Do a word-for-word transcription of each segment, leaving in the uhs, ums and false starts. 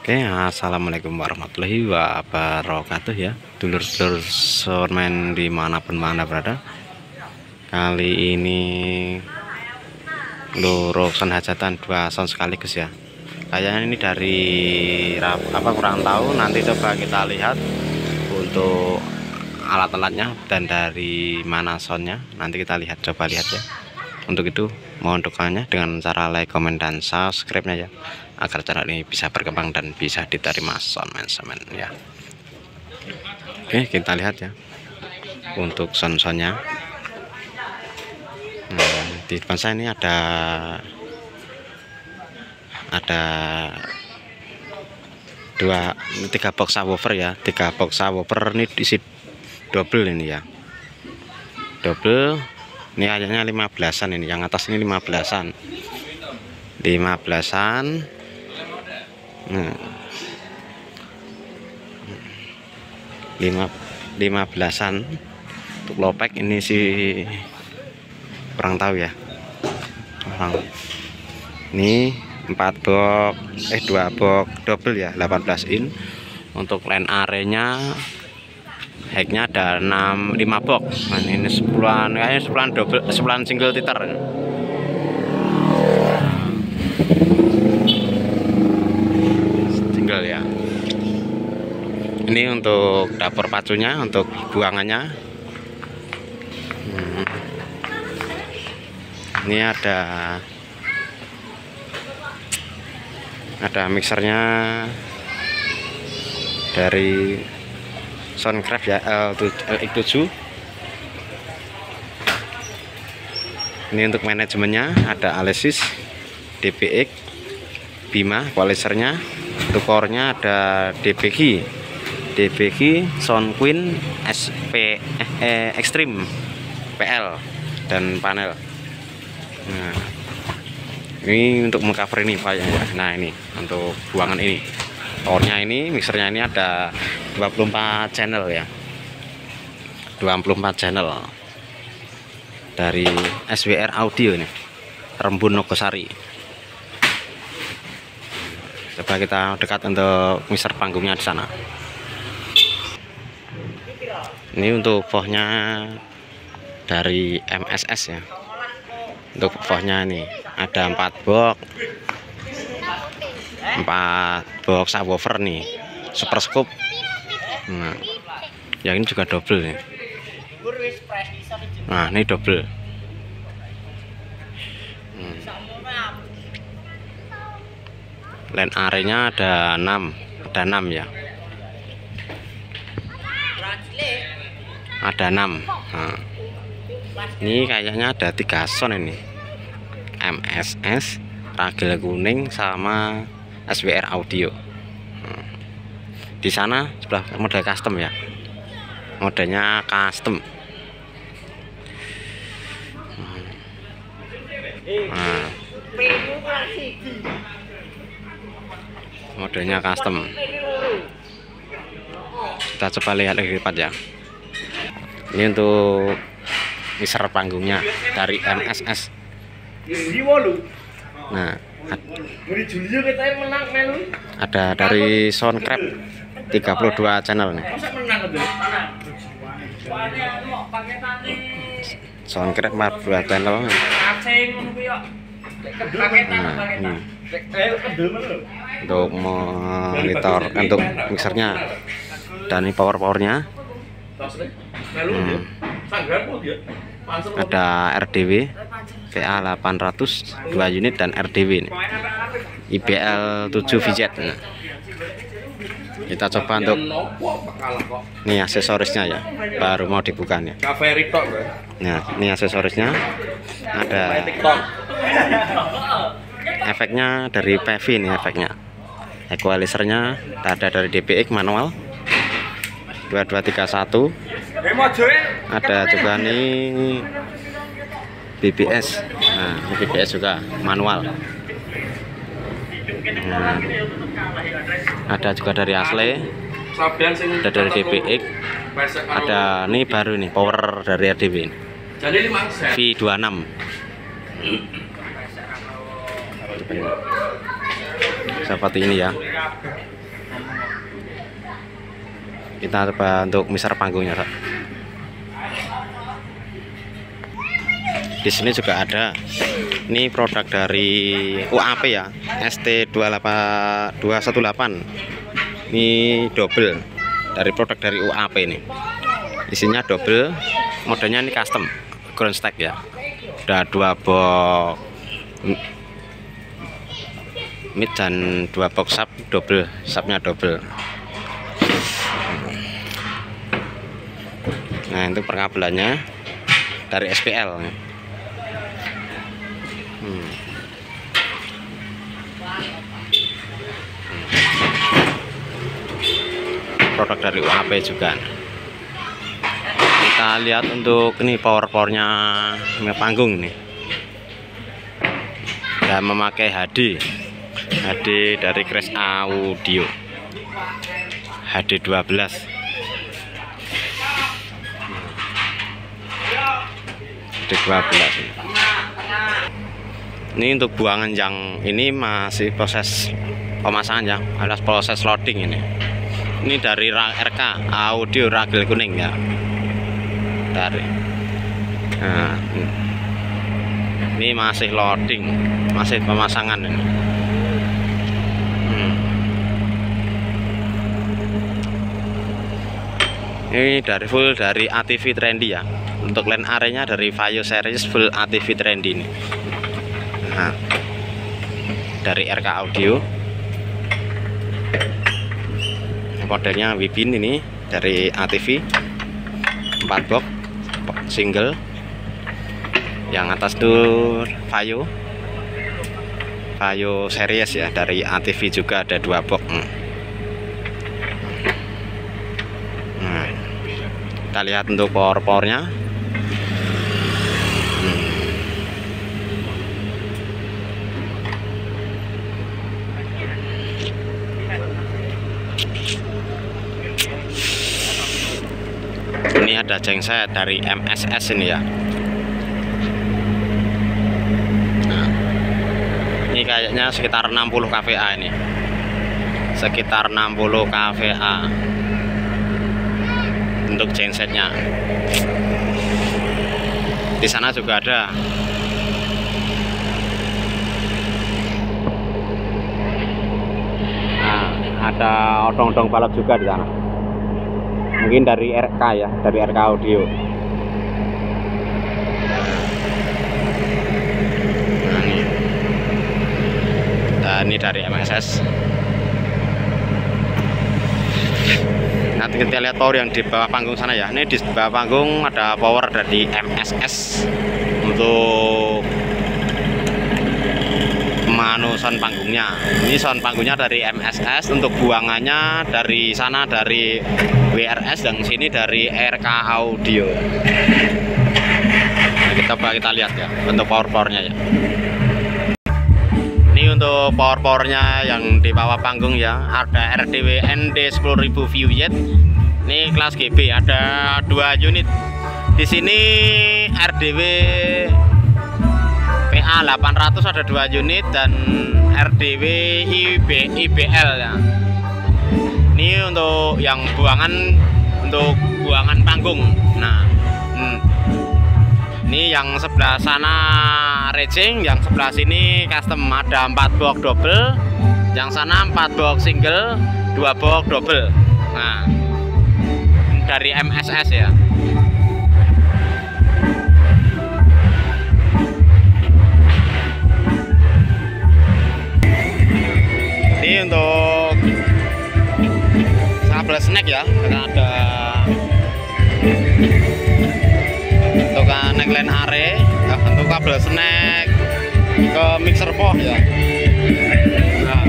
Oke, assalamualaikum warahmatullahi wabarakatuh ya, dulur-dulur soundman dimanapun Anda berada. Kali ini lurusan hajatan dua sound sekaligus ya. Kayaknya ini dari apa kurang tahu, nanti coba kita lihat untuk alat-alatnya dan dari mana soundnya. Nanti kita lihat, coba lihat ya. Untuk itu mohon dukungannya dengan cara like, komen, dan subscribe-nya ya, agar channel ini bisa berkembang dan bisa diterima soundman-soundman ya. Oke, kita lihat ya untuk sound-soundnya. Nah, di depan saya ini ada ada dua tiga box subwoofer ya, tiga box subwoofer ini diisi double ini ya, double ini ayahnya lima belasan, ini yang atas ini lima belasan, lima belasan. Nah, lima belasan untuk lopek ini sih kurang tahu ya. Orang ini empat box eh dua box double ya, delapan belas in. Untuk line arenya hacknya ada enam lima box. Nah, ini sepuluhan, kayaknya sepuluhan double, sepuluhan single titer. Single ya. Ini untuk dapur pacunya, untuk buangannya. Hmm. Ini ada ada mixernya dari Soundcraft ya, L X tujuh. Ini untuk manajemennya ada Alesis, D P X, Bima equalizernya. Untuk core-nya ada D B G, D B G, Sound Queen, S P eh, Extreme, P L, dan panel. Nah, ini untuk mengcover ini Pak ya. Nah, ini untuk buangan ini. Core-nya ini, mixernya ini ada dua puluh empat channel ya, dua puluh empat channel dari S W R Audio ini, Rembun Nogosari. Coba kita dekat untuk mixer panggungnya di sana. Ini untuk vohnya dari M S S ya. Untuk vohnya ini ada empat box, empat box subwoofer nih, super scope. Nah, yang ini juga double nih. Nah, ini double. Hmm. Line arenya ada enam, ada enam ya. Ada enam. Nah, ini kayaknya ada tiga sound ini. M S S, Ragil Kuning, sama S W R Audio. Hmm. Di sana sebelah model custom ya, modelnya custom. Hmm. Nah, modelnya custom. Kita coba lihat lebih cepat ya. Ini untuk mixer panggungnya dari M S S. Nah, ada dari Soundcraft tiga puluh dua channel nih. Soundcraft empat puluh dua channel. Nah, ini untuk monitor, untuk mixernya, dan ini power powernya. Hmm. Ada R D W, P A delapan ratus dua unit, dan R D W ini I B L tujuh widget. Nah, kita coba untuk nih aksesorisnya ya, baru mau dibuka nih. Nah, ini aksesorisnya ada efeknya dari P V nih, efeknya equalizernya ada dari D P X manual dua dua tiga satu. Ada juga nih D B S. Nah, ini D B S juga manual. Nah, ada juga dari asli, ada dari D B X, ada nih baru nih power dari R D W ini V dua puluh enam. seperti ini ya. Kita coba untuk mixer panggungnya. Di sini juga ada. Ini produk dari U A P ya, S T dua delapan dua satu delapan. Ini double dari produk dari U A P ini. Isinya double, modelnya ini custom ground stack ya. Ada dua box mid dan dua box sub double, subnya double. Nah, itu perkabelannya dari S P L. Hmm. Produk dari U A P juga. Kita lihat untuk ini power-powernya panggung nih. Dan memakai H D, H D dari Cres Audio, H D dua belas. dua belas. Ini untuk buangan yang ini masih proses pemasangan ya, ada proses loading ini. Ini dari R K Audio ragil kuning ya. Dari. Nah, ini masih loading, masih pemasangan ini. Hmm. Ini dari full dari A T V trendy ya. Untuk line arenya dari Vario Series full A T V trendy ini. Nah, dari R K Audio. Modelnya Wipin ini dari A T V empat box single. Yang atas tuh Vario. Vario Series ya, dari A T V juga ada dua box. Nah, kita lihat untuk power-powernya. Ini ada jengset dari M S S ini ya. Nah, ini kayaknya sekitar enam puluh K V A ini. Sekitar enam puluh K V A untuk gensetnya. Di sana juga ada. Nah, ada odong-odong balap juga di sana. Mungkin dari R K ya, dari R K Audio. Nah, ini. Nah, ini dari M S S. Nanti kita lihat power yang di bawah panggung sana ya. Ini di bawah panggung ada power dari M S S untuk manu sound panggungnya. Ini sound panggungnya dari M S S, untuk buangannya dari sana dari W R S, dan sini dari R K Audio. Nah, kita kita lihat ya untuk power powernya ya. Ini untuk power powernya yang di bawah panggung ya. Ada R D W N D sepuluh ribu viewjet. Ini kelas G B ada dua unit. Di sini R D W P A delapan ratus ada dua unit dan R D W I B L ya. Ini untuk yang buangan, untuk buangan panggung. Nah, hmm. ini yang sebelah sana racing, yang sebelah sini custom, ada empat box double, yang sana empat box single, dua box double. Nah, dari M S S ya. Ini untuk sablon snack ya, ada untuk neckline array, untuk kabel snack ke mixer box ya. Nah.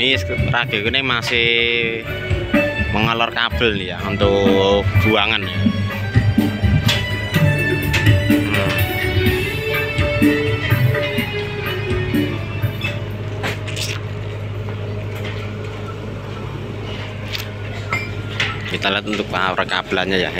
ini radio ini masih mengalor kabel nih ya untuk buangan ya. Kita lihat untuk power kabelnya ya.